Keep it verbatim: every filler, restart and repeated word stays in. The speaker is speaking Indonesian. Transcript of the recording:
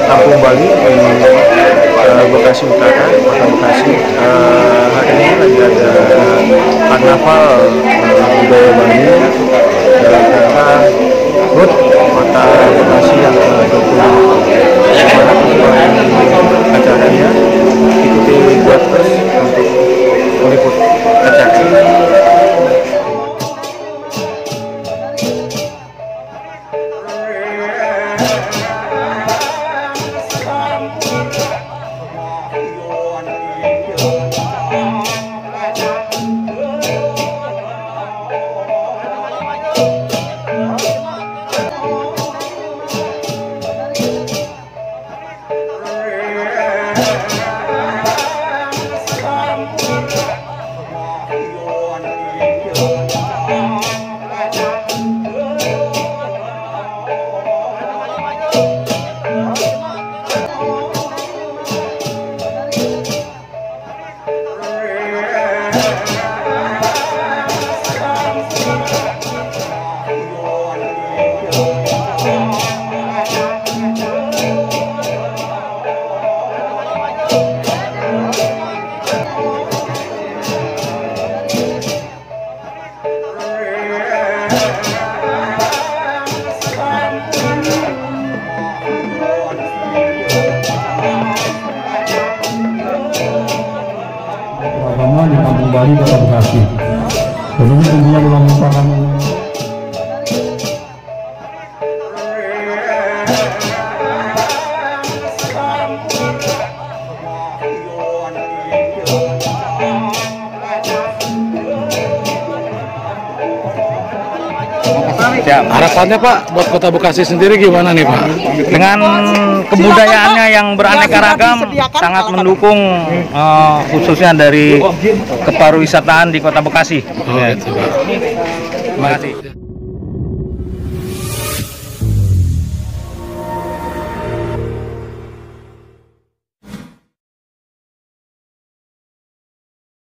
Kampung Bali di uh, Bekasi Utara, Kota Bekasi. Uh, hari ini lagi ada karnaval uh, budaya Bali dalam kota Hut, Kota Bekasi yang dua puluh acaranya. Ikuti Beat Press untuk meliput acara. Di Kampung Bali, Kota Bekasi. Jadi ini tentunya memang merupakan harapannya Pak buat Kota Bekasi sendiri gimana nih Pak? Dengan kebudayaannya yang beraneka ragam sangat mendukung uh, khususnya dari kepariwisataan di Kota Bekasi. Oh, itu, Pak. Terima kasih.